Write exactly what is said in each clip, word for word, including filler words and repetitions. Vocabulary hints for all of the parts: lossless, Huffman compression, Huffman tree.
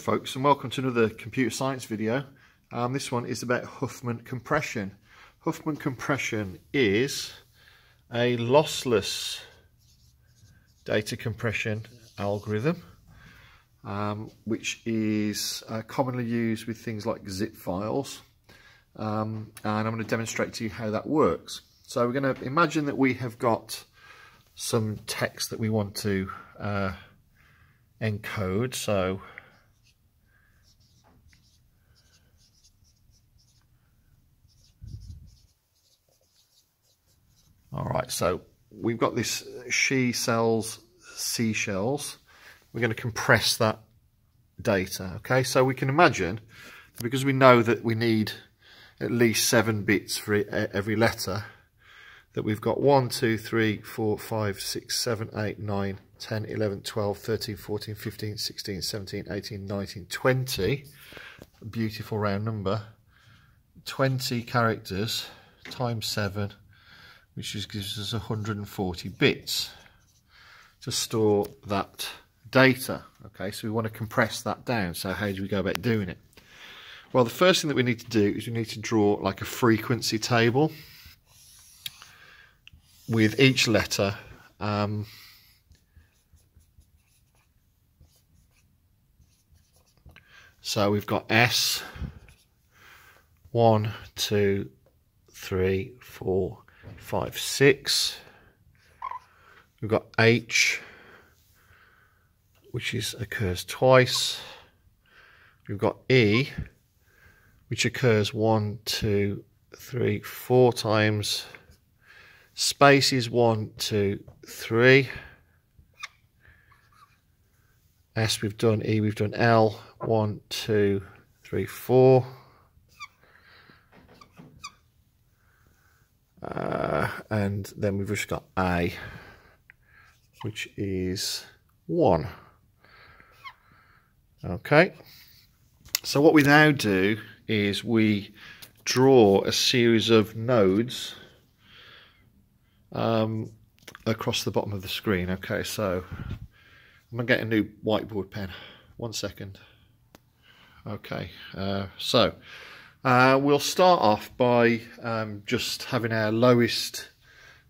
Folks, and welcome to another computer science video. Um, this one is about Huffman compression. Huffman compression is a lossless data compression algorithm um, which is uh, commonly used with things like zip files, um, and I'm going to demonstrate to you how that works. So we're going to imagine that we have got some text that we want to uh, encode. So all right, so we've got this she sells seashells. We're going to compress that data, okay? So we can imagine, because we know that we need at least seven bits for every letter, that we've got one, two, three, four, five, six, seven, eight, nine, ten, eleven, twelve, thirteen, fourteen, fifteen, sixteen, seventeen, eighteen, nineteen, twenty, a beautiful round number, twenty characters times seven, which just gives us one hundred forty bits to store that data. Okay, so we want to compress that down. So how do we go about doing it? Well, the first thing that we need to do is we need to draw like a frequency table with each letter um, so we've got S, one, two, three, four, five, six. We've got H, which is occurs twice. We've got E, which occurs one, two, three, four times. Space is one, two, three. S we've done, E we've done, L, one, two, three, four. Uh, and then we've just got A, which is one. Okay, so what we now do is we draw a series of nodes um, across the bottom of the screen. Okay, so I'm going to get a new whiteboard pen. One second. Okay, uh, so... Uh, we'll start off by um, just having our lowest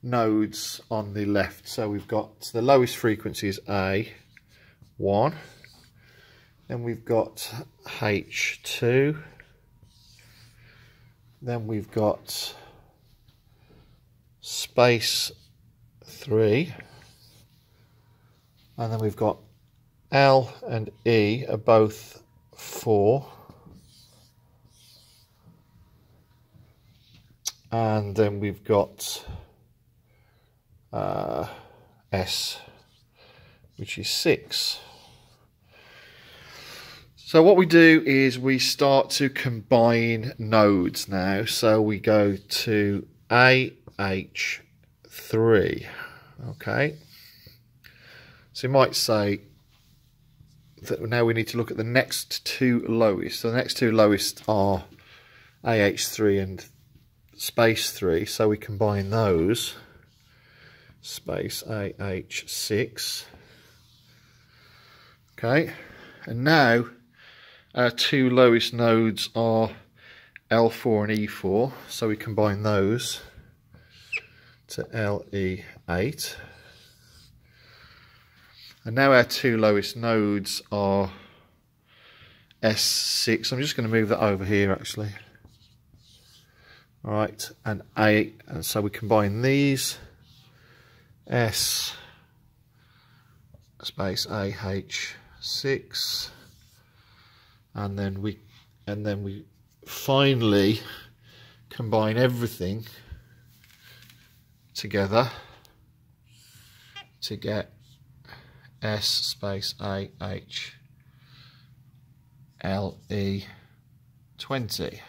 nodes on the left. So we've got the lowest frequency is A, one. Then we've got H, two. Then we've got space, three. And then we've got L and E are both four. And then we've got uh, S, which is six. So what we do is we start to combine nodes now. So we go to A H three, okay? So you might say that now we need to look at the next two lowest. So the next two lowest are A H three and space three, so we combine those. Space A H six. Okay, and now our two lowest nodes are L four and E four, so we combine those to L E eight. And now our two lowest nodes are S six. I'm just going to move that over here actually. All right, and A, and so we combine these, S, space A H six, and then we, and then we finally combine everything together to get S space A H L E twenty.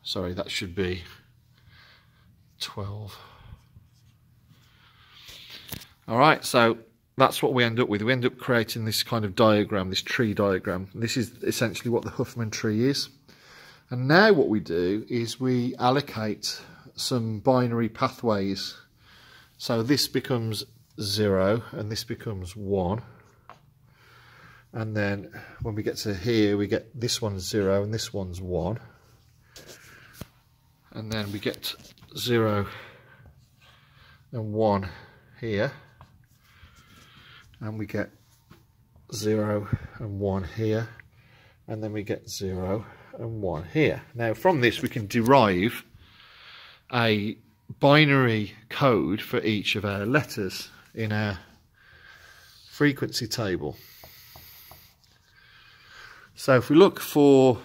Sorry, that should be twelve. All right, so that's what we end up with. We end up creating this kind of diagram, this tree diagram. This is essentially what the Huffman tree is. And now what we do is we allocate some binary pathways. So this becomes zero and this becomes one. and then when we get to here we get this one's zero and this one's one, and then we get zero and one here, and we get zero and one here, and then we get zero and one here. Now from this we can derive a binary code for each of our letters in our frequency table. So if we look for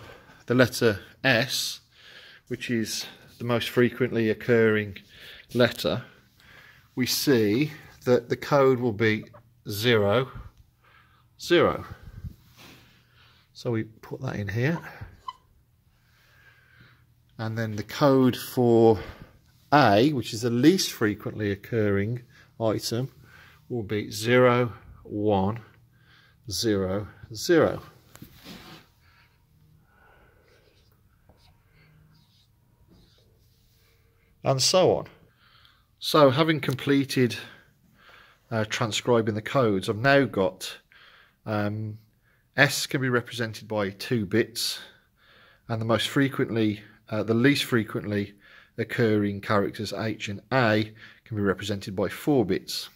the letter S, which is the most frequently occurring letter, we see that the code will be zero, zero. So we put that in here. And then the code for A, which is the least frequently occurring item, will be zero, one, zero, zero. And so on. So having completed uh, transcribing the codes, I've now got um, S can be represented by two bits, and the most frequently, uh, the least frequently occurring characters H and A can be represented by four bits.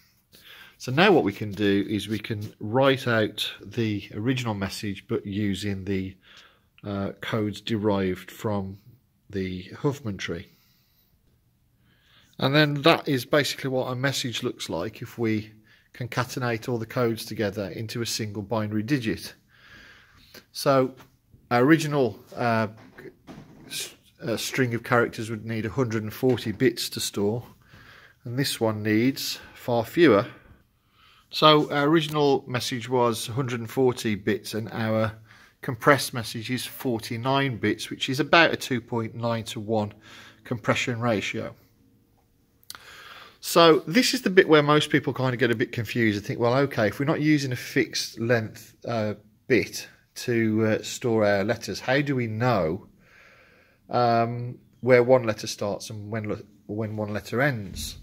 So now what we can do is we can write out the original message but using the uh, codes derived from the Huffman tree. And then that is basically what a message looks like if we concatenate all the codes together into a single binary digit. So our original uh, a string of characters would need one hundred forty bits to store, and this one needs far fewer. So our original message was one hundred forty bits and our compressed message is forty-nine bits, which is about a two point nine to one compression ratio. So this is the bit where most people kind of get a bit confused and think, well, okay, if we're not using a fixed length uh, bit to uh, store our letters, how do we know Um, where one letter starts and when, when one letter ends?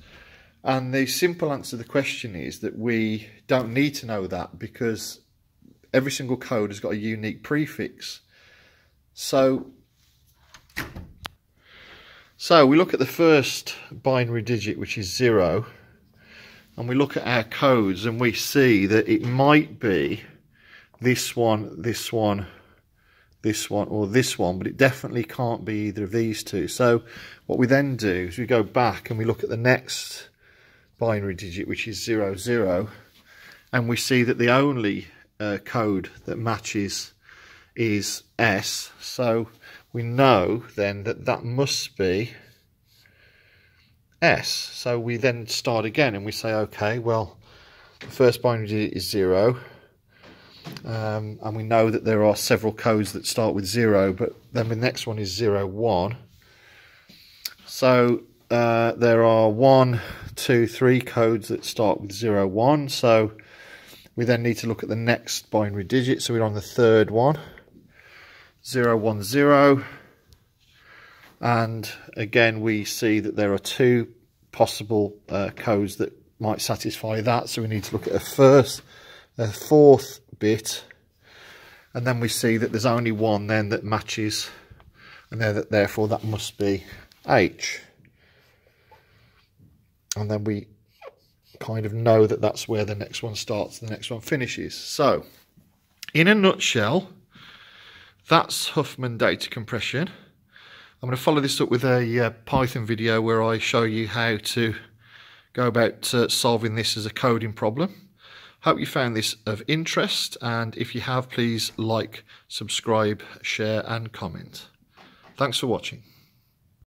And the simple answer to the question is that we don't need to know that, because every single code has got a unique prefix. So, so we look at the first binary digit, which is zero, and we look at our codes and we see that it might be this one, this one, this one or this one, but it definitely can't be either of these two. So what we then do is we go back and we look at the next binary digit, which is zero, zero, and we see that the only uh, code that matches is S. So we know then that that must be S. So we then start again and we say, okay, well, the first binary digit is zero, Um, and we know that there are several codes that start with zero, but then the next one is zero, one. So uh, there are one, two, three codes that start with zero, one. So we then need to look at the next binary digit. So we're on the third one, zero, one, zero. And again, we see that there are two possible uh, codes that might satisfy that. So we need to look at a first, a fourth bit, and then we see that there's only one then that matches, and that therefore that must be H. And then we kind of know that that's where the next one starts, the next one finishes. So in a nutshell, that's Huffman data compression. I'm going to follow this up with a uh, Python video where I show you how to go about uh, solving this as a coding problem. Hope you found this of interest, and if you have, please like, subscribe, share and comment. Thanks for watching.